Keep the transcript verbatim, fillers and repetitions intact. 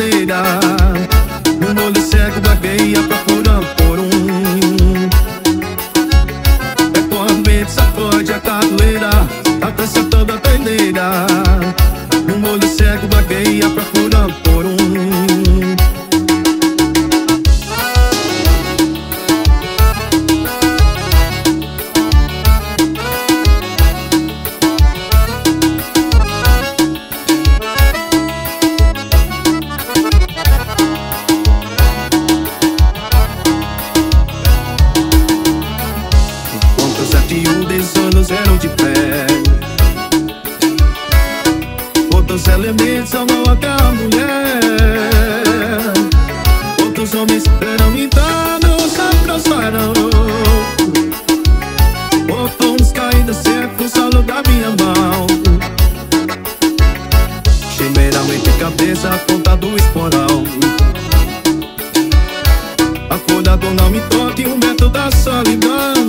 bandeira, um olho cego da veia procurando por um. É quando ele sacode a capoeira, a dança toda bandeira, um olho cego da veia procurando por um. Eram de pé, outros elementos amam aquela mulher, outros homens eram invitados, se aproximaram, outros caídos sempre solo da minha mão, primeiramente cabeça, ponta do esporão, acordado não me toque, um metro da solidão.